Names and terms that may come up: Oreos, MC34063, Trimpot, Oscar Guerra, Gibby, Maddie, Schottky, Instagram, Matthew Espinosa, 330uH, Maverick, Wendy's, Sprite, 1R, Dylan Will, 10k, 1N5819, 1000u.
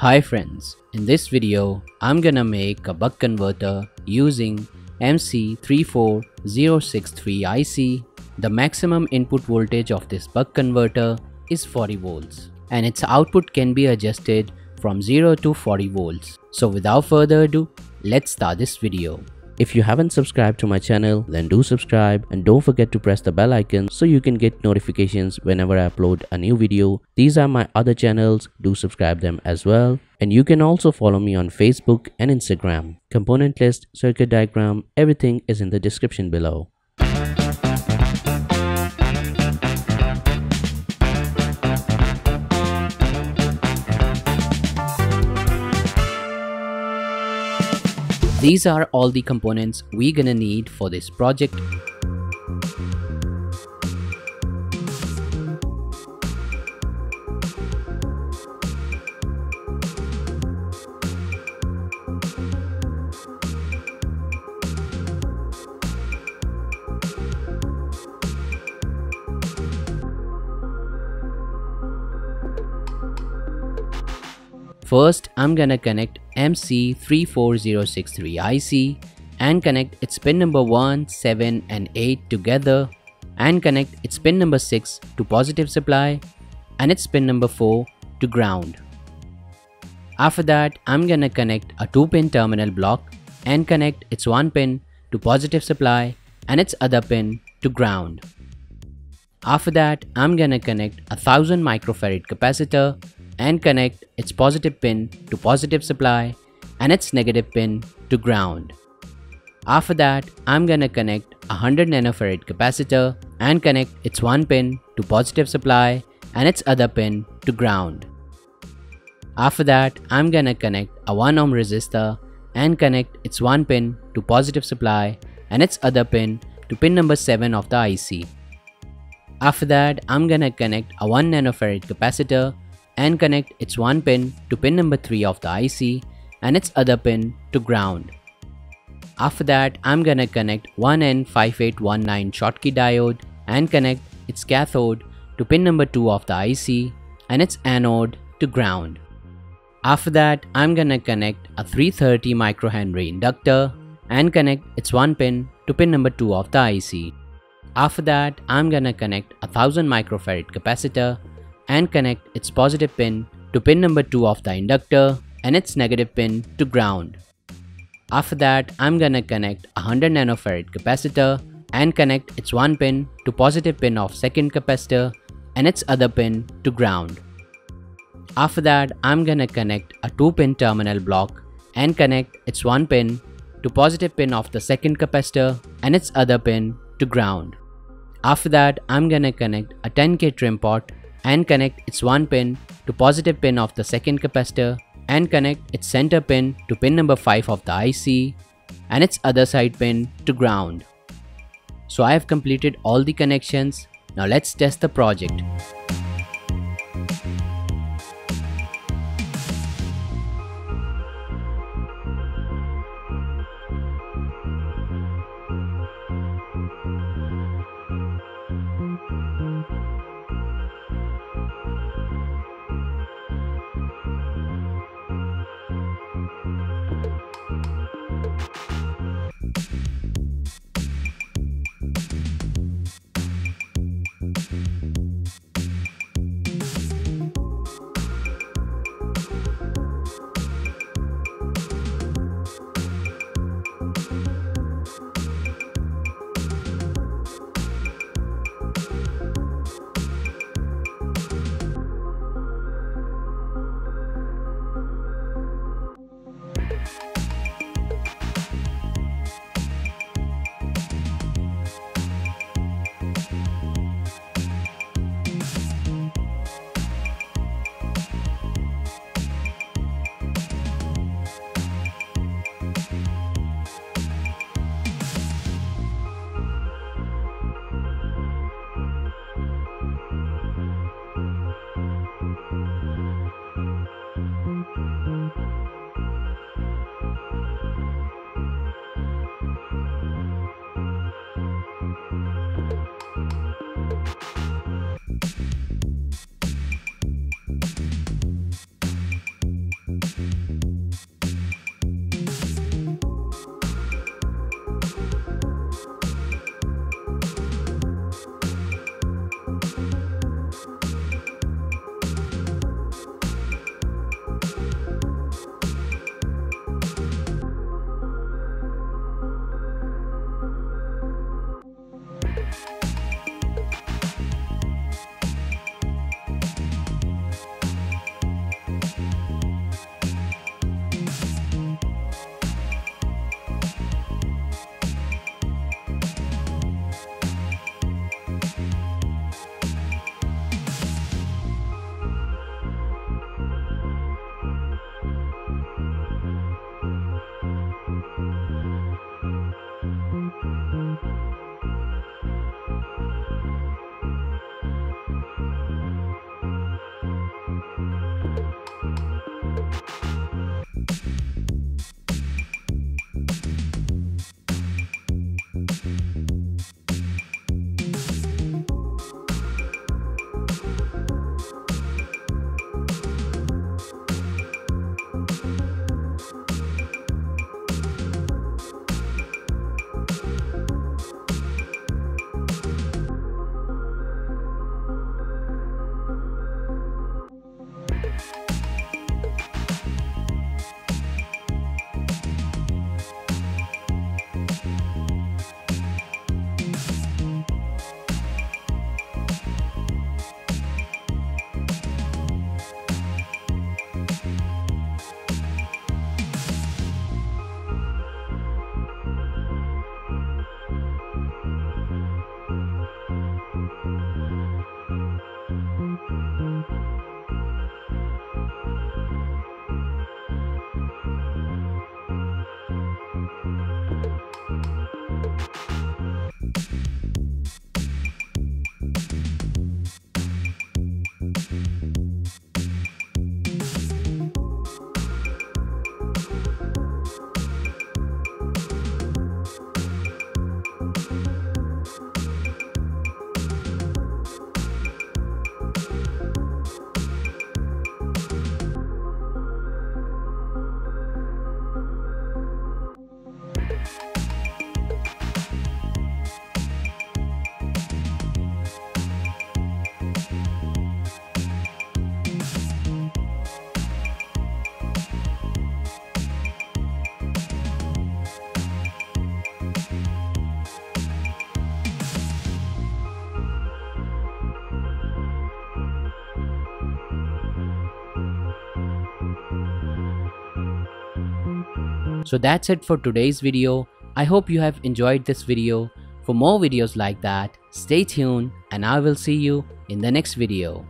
Hi friends, in this video, I'm gonna make a buck converter using MC34063 IC. The maximum input voltage of this buck converter is 40 volts and its output can be adjusted from 0 to 40 volts. So without further ado, let's start this video. If you haven't subscribed to my channel, then do subscribe and don't forget to press the bell icon so you can get notifications whenever I upload a new video. These are my other channels, do subscribe them as well. And you can also follow me on Facebook and Instagram. Component list, circuit diagram, everything is in the description below. These are all the components we're gonna need for this project. First, I'm gonna connect MC34063 IC and connect its pin number 1, 7 and 8 together and connect its pin number 6 to positive supply and its pin number 4 to ground. After that, I'm gonna connect a 2-pin terminal block and connect its 1 pin to positive supply and its other pin to ground. After that, I'm gonna connect a 1000 microfarad capacitor and connect its positive pin to positive supply and its negative pin to ground. After that, I'm gonna connect a 100nF capacitor and connect its 1 pin to positive supply and its other pin to ground. After that, I'm gonna connect a 1 ohm resistor and connect its 1 pin to positive supply and its other pin to pin number 7 of the IC. After that, I'm gonna connect a 1nF capacitor and connect its 1 pin to pin number 3 of the IC and its other pin to ground. After that, I'm gonna connect 1N5819 Schottky diode and connect its cathode to pin number 2 of the IC and its anode to ground. After that, I'm gonna connect a 330 microhenry inductor and connect its 1 pin to pin number 2 of the IC. After that, I'm gonna connect a 1000 microfarad capacitor and connect its positive pin to pin number 2 of the inductor and its negative pin to ground. After that, I'm gonna connect a 100nF capacitor and connect its 1 pin to positive pin of second capacitor and its other pin to ground. After that, I'm gonna connect a 2-pin terminal block and connect its 1 pin to positive pin of the second capacitor and its other pin to ground. After that, I'm gonna connect a 10k Trimpot and connect its 1 pin to positive pin of the second capacitor and connect its center pin to pin number 5 of the IC and its other side pin to ground. So I have completed all the connections. Now let's test the project. So that's it for today's video. I hope you have enjoyed this video. For more videos like that, stay tuned and I will see you in the next video.